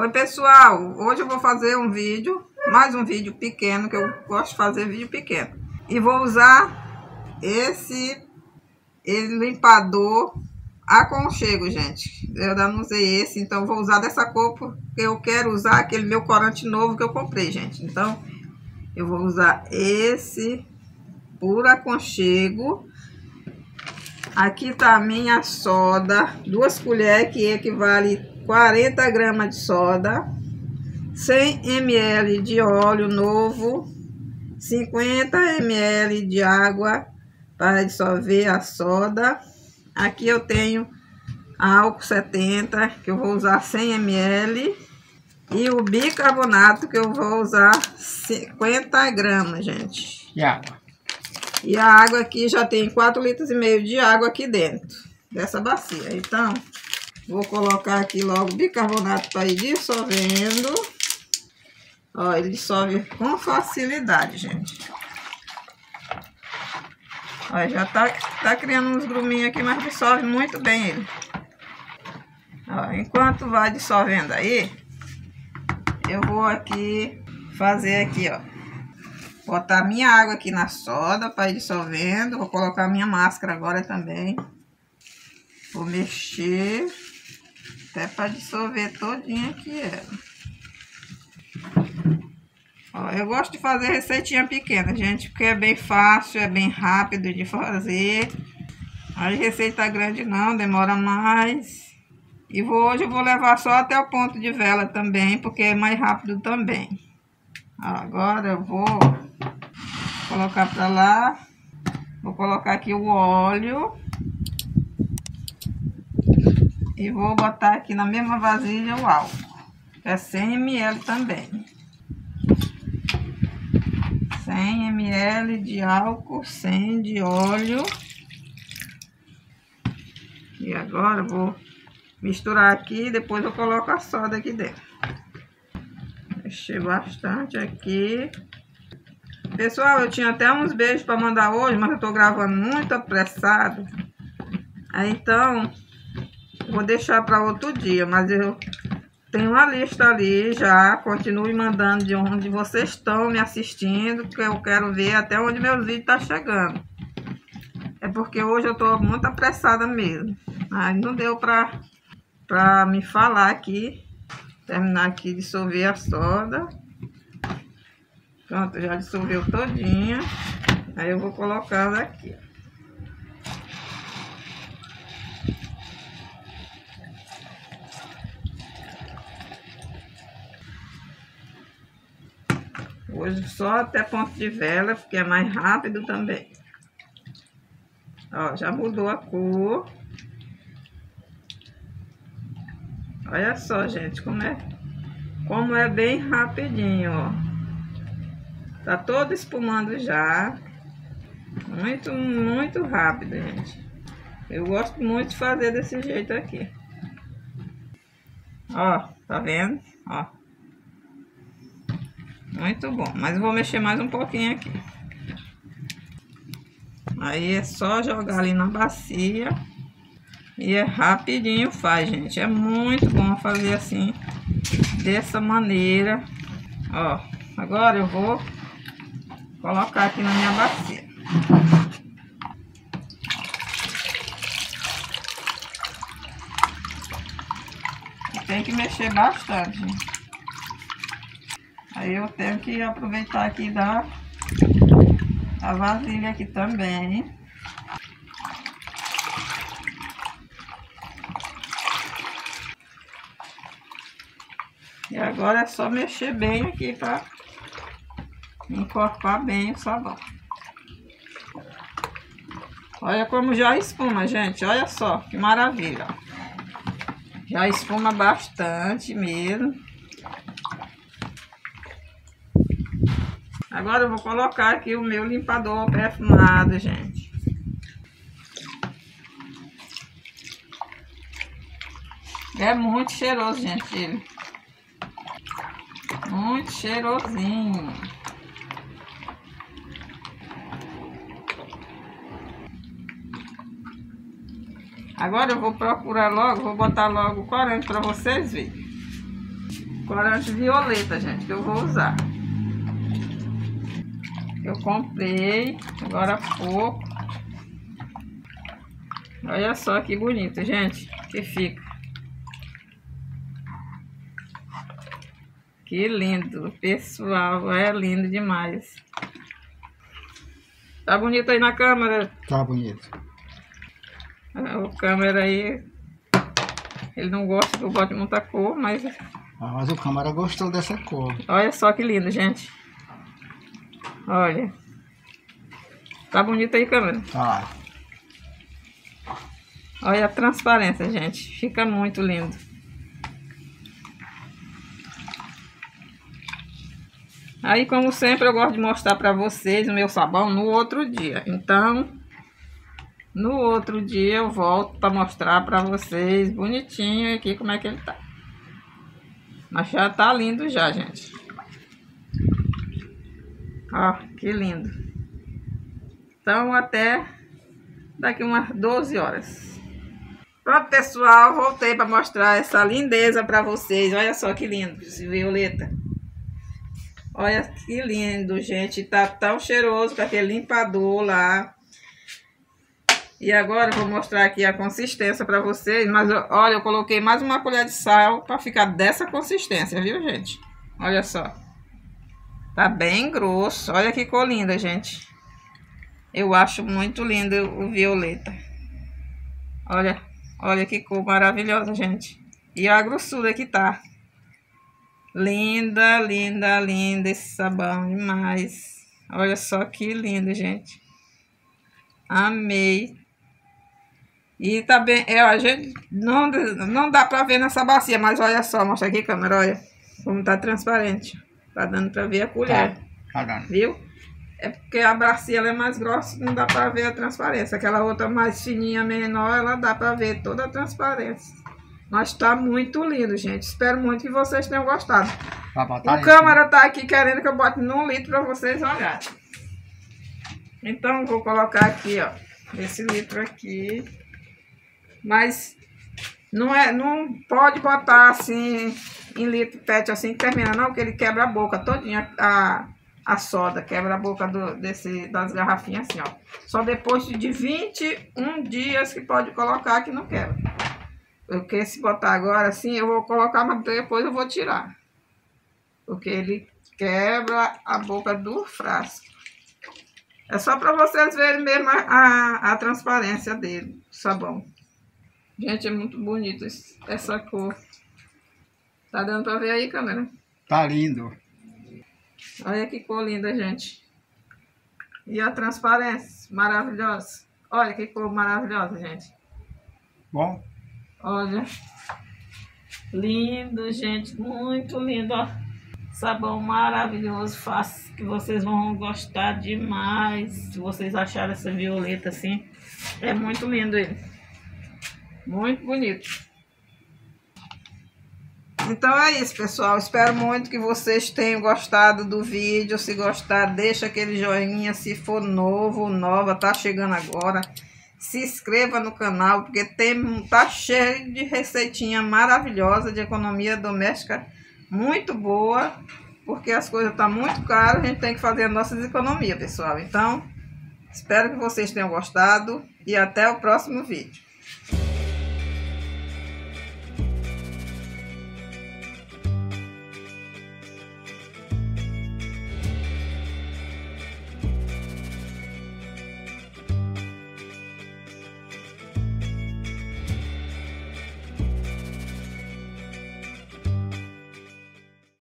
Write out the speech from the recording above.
Oi pessoal, hoje eu vou fazer um vídeo, mais um vídeo pequeno, que eu gosto de fazer vídeo pequeno. E vou usar esse limpador Aconchego, gente. Eu ainda não usei esse, então vou usar dessa cor porque eu quero usar aquele meu corante novo que eu comprei, gente. Então eu vou usar esse puro Aconchego. Aqui tá a minha soda, 2 colheres, que equivale 40 gramas de soda, 100 ml de óleo novo, 50 ml de água para dissolver a soda. Aqui eu tenho álcool 70, que eu vou usar 100 ml, e o bicarbonato, que eu vou usar 50 gramas, gente. E água? E a água aqui já tem 4,5 litros de água aqui dentro dessa bacia. Então, vou colocar aqui logo o bicarbonato para ir dissolvendo. Ó, ele dissolve com facilidade, gente. Ó, já tá criando uns gruminhos aqui, mas dissolve muito bem ele. Ó, enquanto vai dissolvendo aí, eu vou aqui fazer aqui, ó. Botar minha água aqui na soda para ir dissolvendo. Vou colocar minha máscara agora também. Vou mexer até para dissolver todinha aqui ela. Ó, eu gosto de fazer receitinha pequena, gente, porque é bem fácil, é bem rápido de fazer. As receitas grandes não, demora mais. E hoje eu vou levar só até o ponto de vela também, porque é mais rápido também. Ó, agora eu vou colocar pra lá, vou colocar aqui o óleo e vou botar aqui na mesma vasilha o álcool, que é 100 ml também, 100 ml de álcool, 100 de óleo. E agora eu vou misturar aqui e depois eu coloco a soda aqui dentro. Mexer bastante aqui. Pessoal, eu tinha até uns beijos para mandar hoje, mas eu tô gravando muito apressado. Aí, então, vou deixar para outro dia, mas eu tenho uma lista ali já. Continue mandando de onde vocês estão me assistindo, porque eu quero ver até onde meus vídeos tá chegando. É porque hoje eu tô muito apressada mesmo. Mas não deu para me falar aqui, terminar aqui de dissolver a soda. Pronto, já dissolveu todinha. Aí eu vou colocar aqui. Hoje só até ponto de vela, porque é mais rápido também. Ó, já mudou a cor. Olha só, gente, como é bem rapidinho, ó. Tá todo espumando já. Muito, muito rápido, gente. Eu gosto muito de fazer desse jeito aqui. Ó, tá vendo? Ó. Muito bom. Mas eu vou mexer mais um pouquinho aqui. Aí é só jogar ali na bacia. E é rapidinho faz, gente. É muito bom fazer assim, dessa maneira. Ó, agora eu vou colocar aqui na minha bacia. Tem que mexer bastante. Aí eu tenho que aproveitar aqui da vasilha aqui também. E agora é só mexer bem aqui pra encorpar bem o sabão. Olha como já espuma, gente. Olha só que maravilha. Já espuma bastante mesmo. Agora eu vou colocar aqui o meu limpador perfumado, gente. É muito cheiroso, gente, ele. Muito cheirosinho. Agora eu vou procurar logo, vou botar logo o corante para vocês verem. Corante violeta, gente, que eu vou usar. Eu comprei agora há pouco. Olha só que bonito, gente, que fica. Que lindo, pessoal, é lindo demais. Tá bonito aí na câmera? Tá bonito. O câmera aí, ele não gosta que eu bote muita cor, mas... Ah, mas o câmera gostou dessa cor. Olha só que lindo, gente. Olha. Tá bonito aí, câmera? Tá. Olha a transparência, gente. Fica muito lindo. Aí, como sempre, eu gosto de mostrar pra vocês o meu sabão no outro dia. Então, no outro dia eu volto pra mostrar pra vocês bonitinho aqui como é que ele tá. Mas já tá lindo já, gente. Ó, que lindo. Então, até daqui umas 12 horas. Pronto, pessoal. Voltei pra mostrar essa lindeza pra vocês. Olha só que lindo, esse violeta. Olha que lindo, gente. Tá tão cheiroso com aquele limpador lá. E agora eu vou mostrar aqui a consistência pra vocês. Mas olha, eu coloquei mais uma colher de sal pra ficar dessa consistência, viu, gente? Olha só. Tá bem grosso. Olha que cor linda, gente. Eu acho muito lindo o violeta. Olha, olha que cor maravilhosa, gente. E a grossura que tá. Linda, linda, linda esse sabão demais. Olha só que lindo, gente. Amei. E tá bem, a gente não dá pra ver nessa bacia, mas olha só, mostra aqui, câmera, olha como tá transparente. Tá dando pra ver a colher. Tá dando. Viu? É porque a bacia ela é mais grossa, não dá pra ver a transparência. Aquela outra mais fininha, menor, ela dá pra ver toda a transparência. Mas tá muito lindo, gente. Espero muito que vocês tenham gostado. O câmera tá aqui querendo que eu bote num litro pra vocês olharem. Então, vou colocar aqui, ó, esse litro aqui. Mas não pode botar assim em litro pet assim que termina, não, porque ele quebra a boca todinha, a soda, quebra a boca das garrafinhas assim, ó. Só depois de 21 dias que pode colocar que não quebra. Porque se botar agora assim, eu vou colocar, mas depois eu vou tirar. Porque ele quebra a boca do frasco. É só para vocês verem mesmo a transparência dele, o sabão. Gente, é muito bonito essa cor. Tá dando para ver aí, câmera? Tá lindo. Olha que cor linda, gente. E a transparência, maravilhosa. Olha que cor maravilhosa, gente. Bom. Olha, lindo, gente, muito lindo, ó. Sabão maravilhoso, fácil, que vocês vão gostar demais. Se vocês acharem essa violeta assim, é muito lindo ele. Muito bonito. Então é isso, pessoal. Espero muito que vocês tenham gostado do vídeo. Se gostar, deixa aquele joinha. Se for novo ou nova, tá chegando agora, se inscreva no canal, porque tá cheio de receitinha maravilhosa de economia doméstica, muito boa, porque as coisas tá muito caras, a gente tem que fazer as nossas economias, pessoal. Então, espero que vocês tenham gostado e até o próximo vídeo.